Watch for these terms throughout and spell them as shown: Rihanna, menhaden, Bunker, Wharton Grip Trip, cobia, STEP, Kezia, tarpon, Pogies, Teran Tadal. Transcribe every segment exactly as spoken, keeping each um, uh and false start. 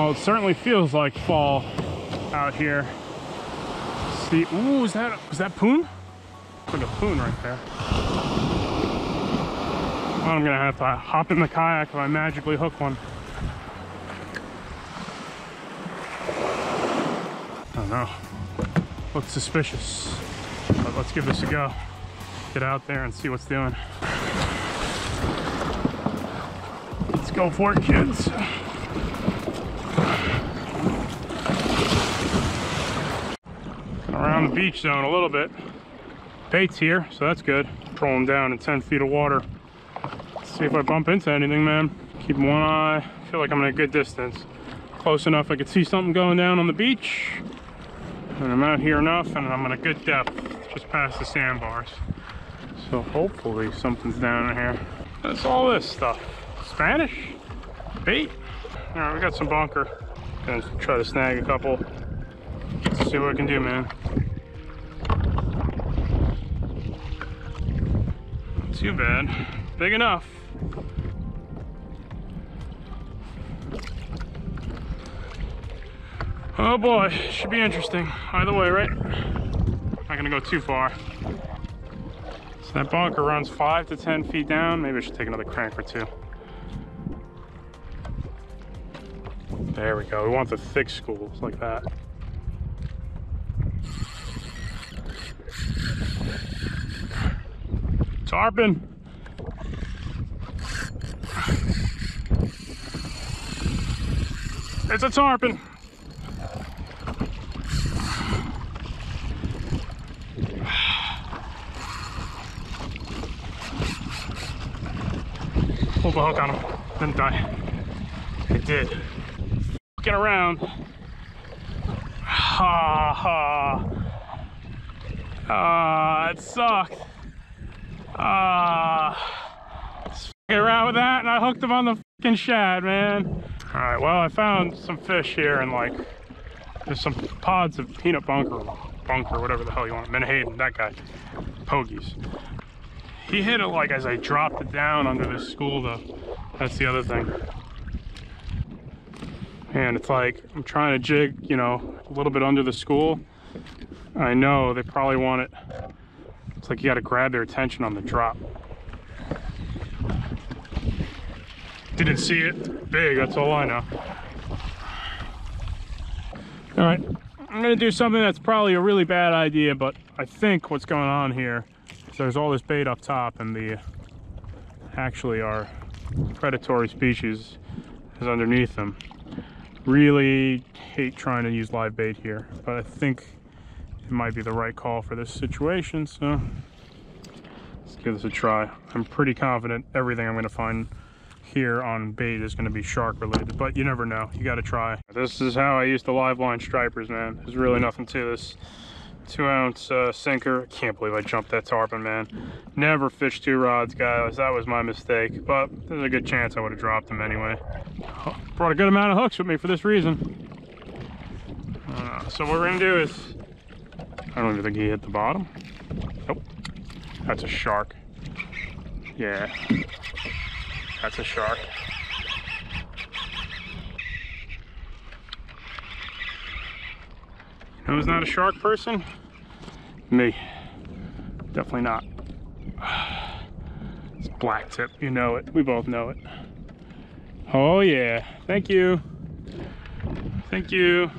Well, it certainly feels like fall out here. See, ooh, is that is that poon? It's like a poon right there. Well, I'm gonna have to hop in the kayak if I magically hook one. I don't know. Looks suspicious. But let's give this a go. Get out there and see what's doing. Let's go for it, kids. Around the beach zone a little bit. Bait's here, so that's good. Troll them down in ten feet of water. Let's see if I bump into anything, man. Keep one eye. I feel like I'm in a good distance. Close enough I could see something going down on the beach. And I'm out here enough, and I'm in a good depth, just past the sandbars. So hopefully something's down in here. That's all this stuff. Spanish? Bait? All right, we got some bunker. Gonna try to snag a couple. Let's see what I can do, man. Not too bad. Big enough. Oh boy, should be interesting. Either way, right? Not gonna go too far. So that bunker runs five to ten feet down. Maybe I should take another crank or two. There we go. We want the thick schools like that. Tarpon. It's a tarpon. Pulled the hook on him, didn't I? It did. Fucking around. Ha ha. Ah, it sucked. Ah, uh, around with that, and I hooked him on the fucking shad, man. All right, well, I found some fish here, and like, there's some pods of peanut bunker, bunker, whatever the hell you want, menhaden, that guy, Pogies. He hit it like as I dropped it down under this school, though. That's the other thing. And it's like, I'm trying to jig, you know, a little bit under the school. I know they probably want it. It's like you got to grab their attention on the drop. Didn't see it. Big, that's all I know. All right, I'm going to do something that's probably a really bad idea, but I think what's going on here is there's all this bait up top, and the actually our predatory species is underneath them. Really hate trying to use live bait here, but I think it might be the right call for this situation, so let's give this a try. I'm pretty confident everything I'm going to find here on bait is going to be shark related, but you never know. You got to try. This is how I used to live line stripers, man. There's really nothing to this. Two ounce uh, sinker. I can't believe I jumped that tarpon, man. Never fished two rods, guys. That was my mistake, but there's a good chance I would have dropped them anyway. Oh, brought a good amount of hooks with me for this reason. Uh, so what we're going to do is, I don't even think he hit the bottom. Nope. That's a shark. Yeah. That's a shark. You know who's not a shark person? Me. Definitely not. It's black tip. You know it. We both know it. Oh yeah. Thank you. Thank you.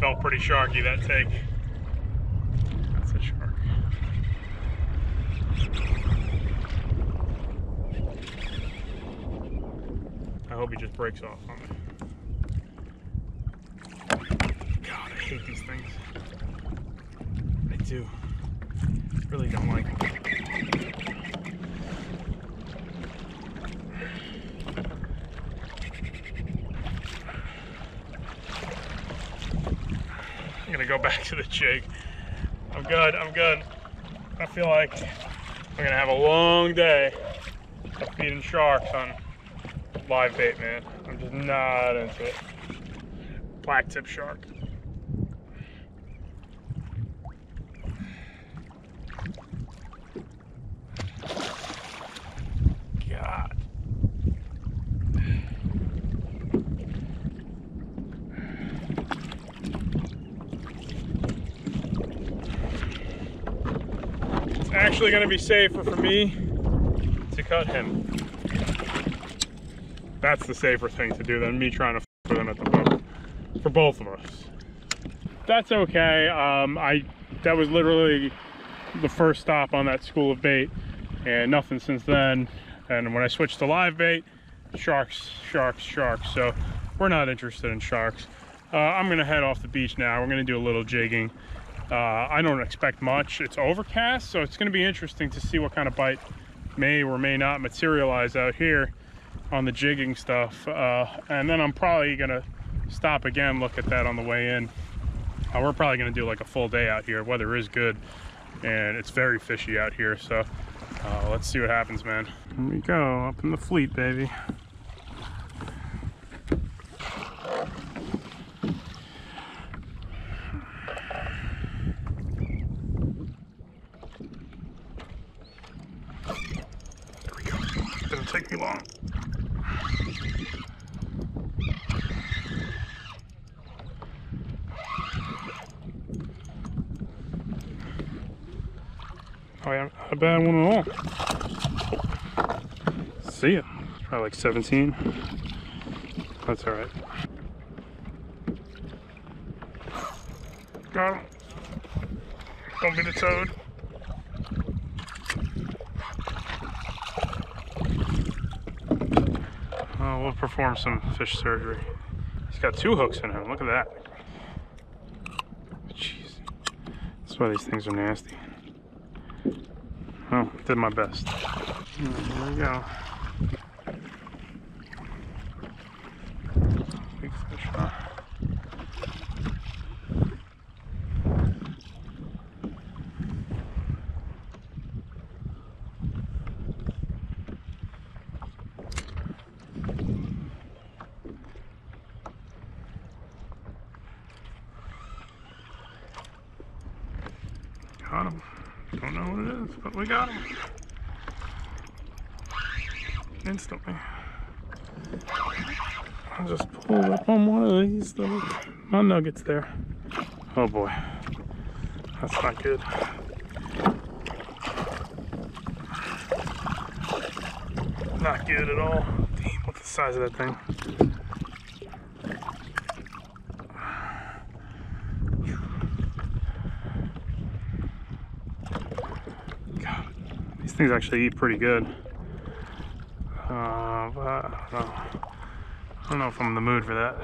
Felt pretty sharky that take. That's a shark. I hope he just breaks off on me. God, I hate these things. I do. Really don't like them. Go back to the jig. I'm good, I'm good. I feel like I'm gonna have a long day of feeding sharks on live bait, man. I'm just He's not into it. Black tip shark. God. It's actually going to be safer for me to cut him. That's the safer thing to do than me trying to f with him at the boat. For both of us. That's okay. Um, I that was literally the first stop on that school of bait, and nothing since then. And when I switched to live bait, sharks, sharks, sharks. So we're not interested in sharks. Uh, I'm gonna head off the beach now. We're gonna do a little jigging. Uh, I don't expect much. It's overcast, so it's gonna be interesting to see what kind of bite may or may not materialize out here on the jigging stuff. Uh, and then I'm probably gonna stop again, look at that on the way in. Uh, we're probably gonna do like a full day out here. Weather is good and it's very fishy out here, so uh, let's see what happens, man. Here we go, up in the fleet, baby. There we go. It doesn't take me long. Oh yeah, not a bad one at all. See ya. Probably like seventeen. That's all right. Got him. Don't be the toad. Oh, we'll perform some fish surgery. He's got two hooks in him. Look at that. Jeez. That's why these things are nasty. Oh, did my best. There we go. Big fish, huh? Got him. Don't know what it is, but we got him. Instantly. I just pulled up on one of these little my nuggets there. Oh boy. That's not good. Not good at all. Damn, what's the size of that thing? Things actually eat pretty good. Uh, but I, don't know. I don't know if I'm in the mood for that.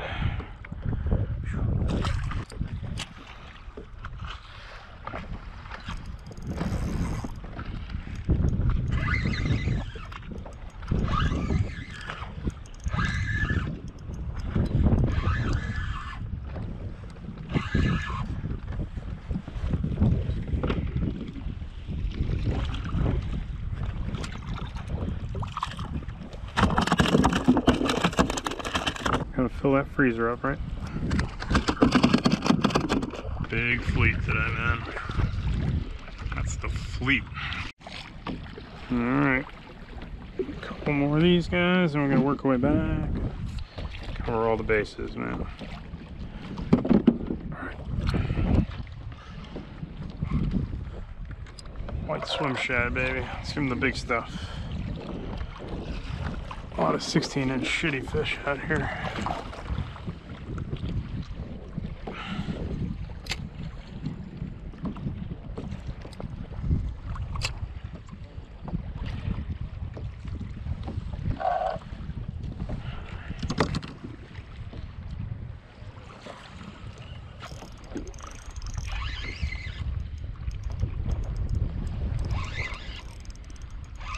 Fill that freezer up, right? Big fleet today, man. That's the fleet. All right, a couple more of these guys, and we're gonna work our way back. Cover all the bases, man. All right. White swim shad, baby. Let's give them the big stuff. A lot of sixteen inch shitty fish out here.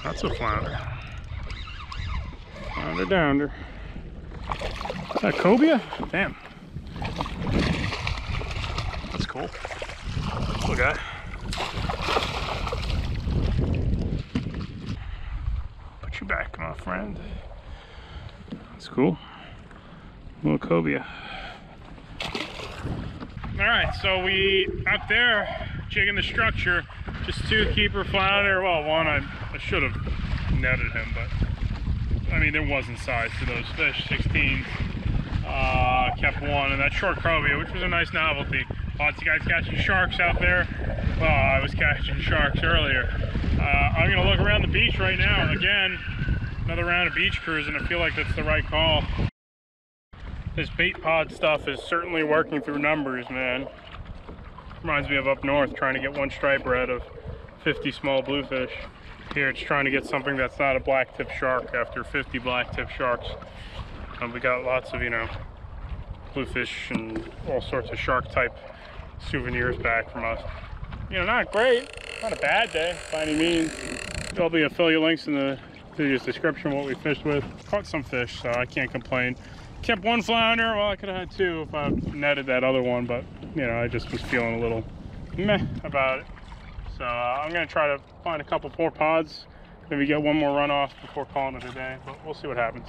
That's a flounder. Flounder downer. Is that a cobia? Damn. That's cool. Cool guy. Put you back, my friend. That's cool. little cobia. All right, so we up there jigging the structure, just two keeper fly out there. Well, one I, I should have netted him, but I mean there wasn't size to those fish. sixteens. Uh, kept one, and that short cobia, which was a nice novelty. Lots of guys catching sharks out there. Well, I was catching sharks earlier. Uh, I'm gonna look around the beach right now. Again, another round of beach cruise, and I feel like that's the right call. This bait pod stuff is certainly working through numbers, man. Reminds me of up north, trying to get one striper out of fifty small bluefish. Here it's trying to get something that's not a blacktip shark after fifty blacktip sharks. Um, we got lots of, you know, bluefish and all sorts of shark type souvenirs back from us. You know, not great, not a bad day by any means. There'll be affiliate links in the video's description what we fished with. Caught some fish, so I can't complain. Kept one flounder. Well, I could have had two if I netted that other one, but you know, I just was feeling a little meh about it. So uh, I'm gonna try to find a couple more pods, maybe get one more runoff before calling it a day, but we'll see what happens.